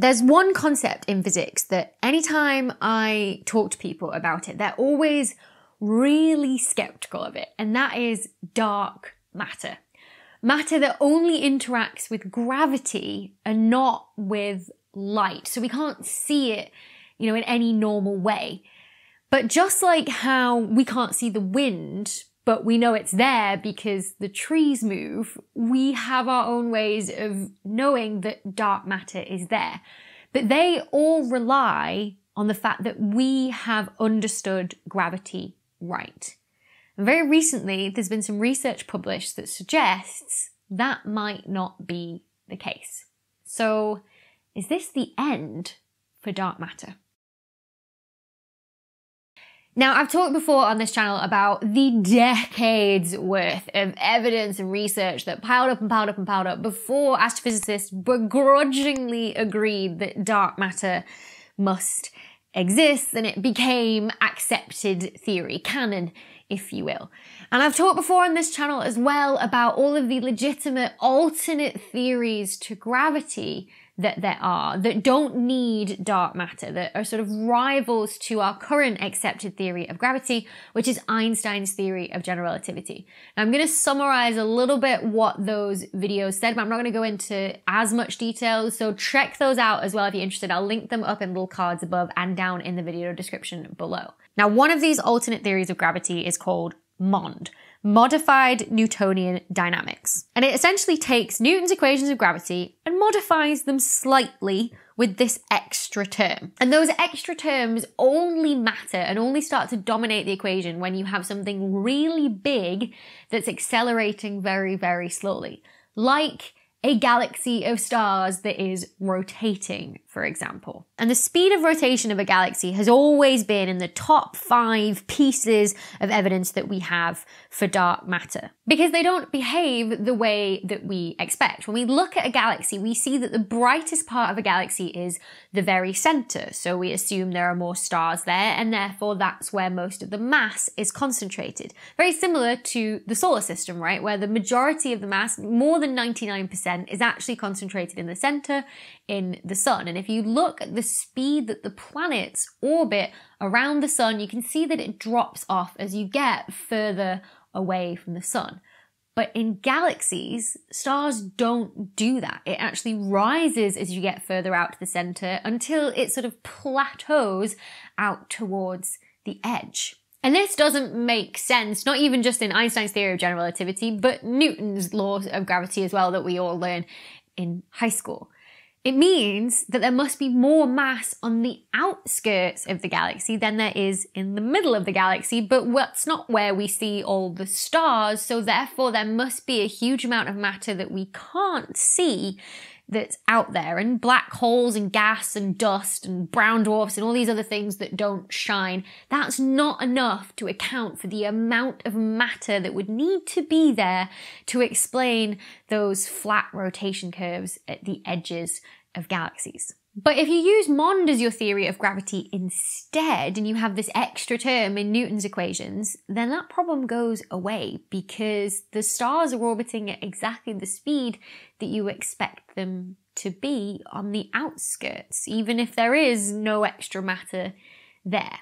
There's one concept in physics that anytime I talk to people about it, they're always really skeptical of it, and that is dark matter. Matter that only interacts with gravity and not with light. So we can't see it, you know, in any normal way. But just like how we can't see the wind, but we know it's there because the trees move, we have our own ways of knowing that dark matter is there. But they all rely on the fact that we have understood gravity right. And very recently, there's been some research published that suggests that might not be the case. So is this the end for dark matter? Now, I've talked before on this channel about the decades worth of evidence and research that piled up and piled up and piled up before astrophysicists begrudgingly agreed that dark matter must exist, and it became accepted theory, canon, if you will. And I've talked before on this channel as well about all of the legitimate alternate theories to gravity that there are, that don't need dark matter, that are sort of rivals to our current accepted theory of gravity, which is Einstein's theory of general relativity. Now, I'm going to summarize a little bit what those videos said, but I'm not going to go into as much detail, so check those out as well if you're interested. I'll link them up in little cards above and down in the video description below. Now, one of these alternate theories of gravity is called MOND, modified Newtonian dynamics. And it essentially takes Newton's equations of gravity and modifies them slightly with this extra term. And those extra terms only matter and only start to dominate the equation when you have something really big that's accelerating very, very slowly. Like a galaxy of stars that is rotating, for example. And the speed of rotation of a galaxy has always been in the top 5 pieces of evidence that we have for dark matter, because they don't behave the way that we expect. When we look at a galaxy, we see that the brightest part of a galaxy is the very center. So we assume there are more stars there, and therefore that's where most of the mass is concentrated. Very similar to the solar system, right? Where the majority of the mass, more than 99%, is actually concentrated in the center, in the sun. And if you look at the speed that the planets orbit around the sun, you can see that it drops off as you get further away from the sun. But in galaxies, stars don't do that. It actually rises as you get further out to the center until it sort of plateaus out towards the edge. And this doesn't make sense, not even just in Einstein's theory of general relativity, but Newton's law of gravity as well that we all learn in high school. It means that there must be more mass on the outskirts of the galaxy than there is in the middle of the galaxy, but that's not where we see all the stars, so therefore there must be a huge amount of matter that we can't see that's out there, and black holes and gas and dust and brown dwarfs and all these other things that don't shine. That's not enough to account for the amount of matter that would need to be there to explain those flat rotation curves at the edges of galaxies. But if you use MOND as your theory of gravity instead, and you have this extra term in Newton's equations, then that problem goes away, because the stars are orbiting at exactly the speed that you expect them to be on the outskirts, even if there is no extra matter there.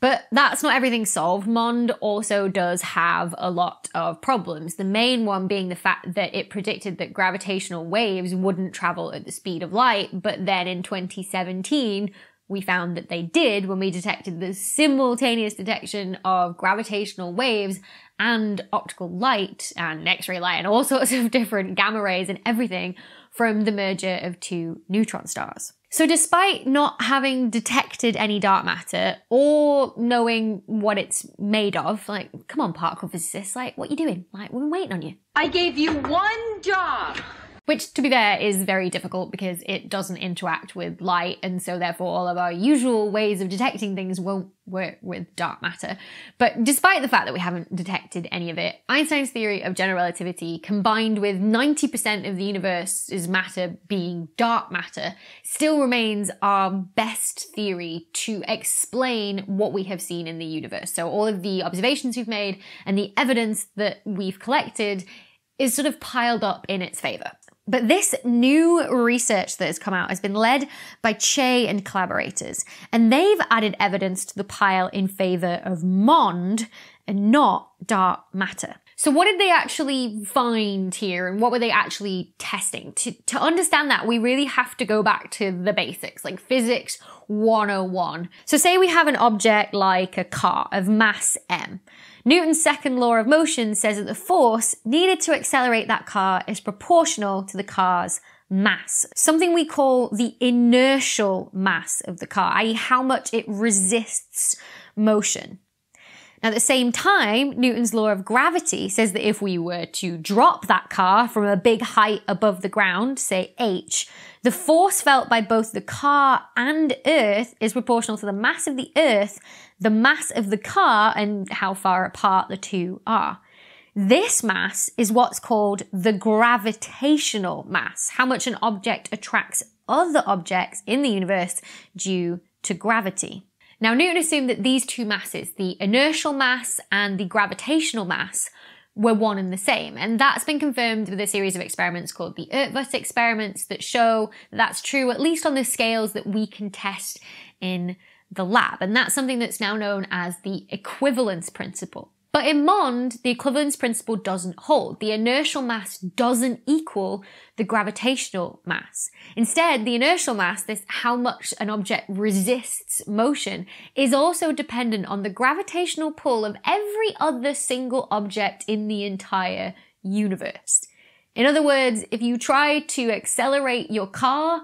But that's not everything solved. MOND also does have a lot of problems. The main one being the fact that it predicted that gravitational waves wouldn't travel at the speed of light, but then in 2017, we found that they did when we detected the simultaneous detection of gravitational waves and optical light and X-ray light and all sorts of different gamma rays and everything from the merger of 2 neutron stars. So despite not having detected any dark matter or knowing what it's made of, like, come on, particle physicists, like, what are you doing? Like, we've been waiting on you. I gave you one job! Which, to be fair, is very difficult because it doesn't interact with light, and so therefore all of our usual ways of detecting things won't work with dark matter. But despite the fact that we haven't detected any of it, Einstein's theory of general relativity, combined with 90% of the universe's matter being dark matter, still remains our best theory to explain what we have seen in the universe. So all of the observations we've made and the evidence that we've collected is sort of piled up in its favor. But this new research that has come out has been led by Chae and collaborators, and they've added evidence to the pile in favour of MOND and not dark matter. So what did they actually find here, and what were they actually testing? To understand that, we really have to go back to the basics, like physics 101. So say we have an object like a car of mass m. Newton's second law of motion says that the force needed to accelerate that car is proportional to the car's mass, something we call the inertial mass of the car, i.e. how much it resists motion. At the same time, Newton's law of gravity says that if we were to drop that car from a big height above the ground, say h, the force felt by both the car and Earth is proportional to the mass of the Earth, the mass of the car, and how far apart the two are. This mass is what's called the gravitational mass, how much an object attracts other objects in the universe due to gravity. Now, Newton assumed that these two masses, the inertial mass and the gravitational mass, were one and the same, and that's been confirmed with a series of experiments called the Eötvös experiments that show that's true, at least on the scales that we can test in the lab, and that's something that's now known as the equivalence principle. But in MOND, the equivalence principle doesn't hold. The inertial mass doesn't equal the gravitational mass. Instead, the inertial mass, this how much an object resists motion, is also dependent on the gravitational pull of every other single object in the entire universe. In other words, if you try to accelerate your car,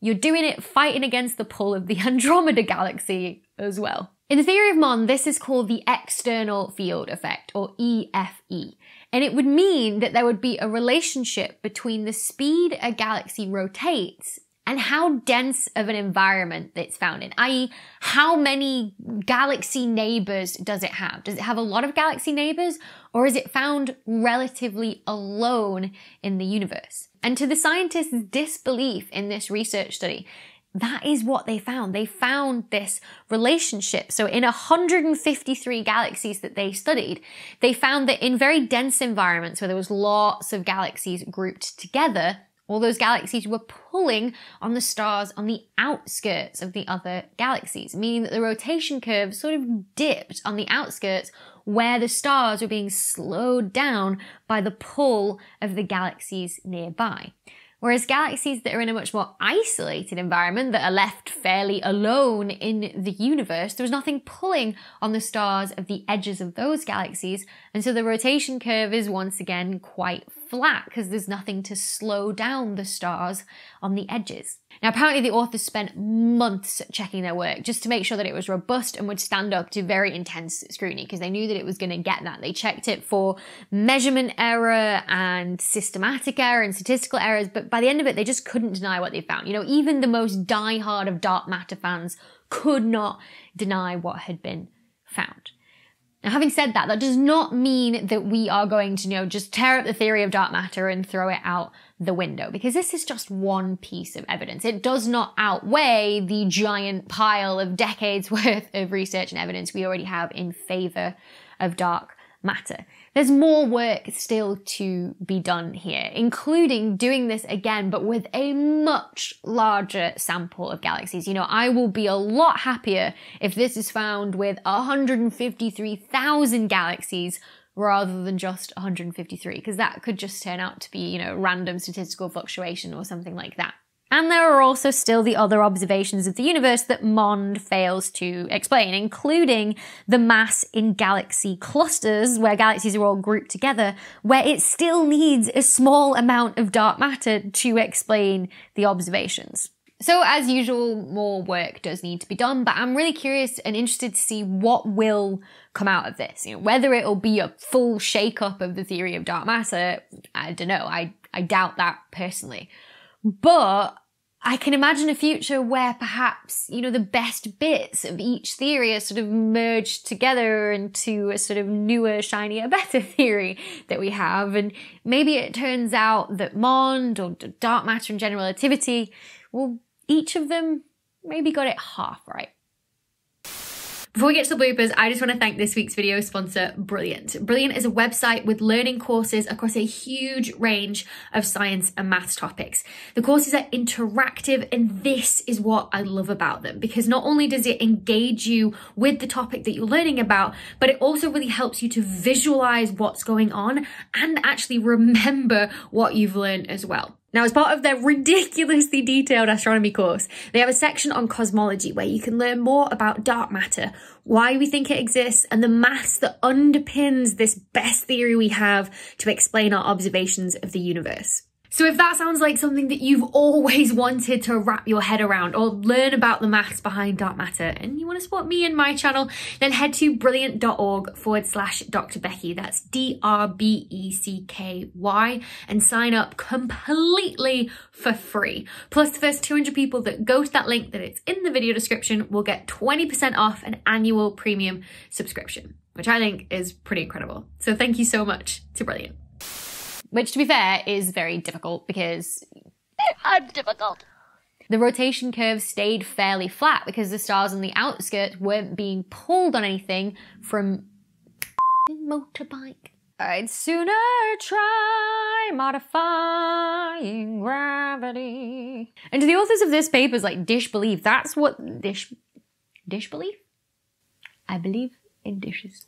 you're doing it fighting against the pull of the Andromeda galaxy as well. In the theory of MOND, this is called the external field effect, or EFE, and it would mean that there would be a relationship between the speed a galaxy rotates and how dense of an environment it's found in, i.e. how many galaxy neighbours does it have? Does it have a lot of galaxy neighbours, or is it found relatively alone in the universe? And to the scientists' disbelief in this research study, that is what they found. They found this relationship. So in 153 galaxies that they studied, they found that in very dense environments where there was lots of galaxies grouped together, all those galaxies were pulling on the stars on the outskirts of the other galaxies, meaning that the rotation curve sort of dipped on the outskirts where the stars were being slowed down by the pull of the galaxies nearby. Whereas galaxies that are in a much more isolated environment, that are left fairly alone in the universe, there was nothing pulling on the stars of the edges of those galaxies, and so the rotation curve is once again quite flat because there's nothing to slow down the stars on the edges. Now, apparently the authors spent months checking their work just to make sure that it was robust and would stand up to very intense scrutiny, because they knew that it was going to get that. They checked it for measurement error and systematic error and statistical errors, but by the end of it, they just couldn't deny what they found. You know, even the most diehard of dark matter fans could not deny what had been found. Now, having said that, that does not mean that we are going to, you know, just tear up the theory of dark matter and throw it out the window, because this is just one piece of evidence. It does not outweigh the giant pile of decades worth of research and evidence we already have in favour of dark matter. There's more work still to be done here, including doing this again, but with a much larger sample of galaxies. You know, I will be a lot happier if this is found with 153,000 galaxies rather than just 153, because that could just turn out to be, you know, random statistical fluctuation or something like that. And there are also still the other observations of the universe that MOND fails to explain, including the mass in galaxy clusters, where galaxies are all grouped together, where it still needs a small amount of dark matter to explain the observations. So as usual, more work does need to be done, but I'm really curious and interested to see what will come out of this. You know, whether it'll be a full shake-up of the theory of dark matter, I don't know, I doubt that personally. But I can imagine a future where perhaps, you know, the best bits of each theory are sort of merged together into a sort of newer, shinier, better theory that we have. And maybe it turns out that MOND, or dark matter and general relativity, well, each of them maybe got it half right. Before we get to the bloopers, I just want to thank this week's video sponsor, Brilliant. Brilliant is a website with learning courses across a huge range of science and maths topics. The courses are interactive, and this is what I love about them, because not only does it engage you with the topic that you're learning about, but it also really helps you to visualize what's going on and actually remember what you've learned as well. Now, as part of their ridiculously detailed astronomy course, they have a section on cosmology where you can learn more about dark matter, why we think it exists, and the maths that underpins this best theory we have to explain our observations of the universe. So if that sounds like something that you've always wanted to wrap your head around, or learn about the maths behind dark matter, and you want to support me and my channel, then head to brilliant.org/Dr. Becky, that's DRBECKY, and sign up completely for free. Plus the first 200 people that go to that link that it's in the video description will get 20% off an annual premium subscription, which I think is pretty incredible. So thank you so much to Brilliant. Which, to be fair, is very difficult because... I'm difficult. The rotation curve stayed fairly flat because the stars on the outskirts weren't being pulled on anything from motorbike. I'd sooner try modifying gravity. And to the authors of this paper's like dish belief, that's what dish belief? I believe in dishes.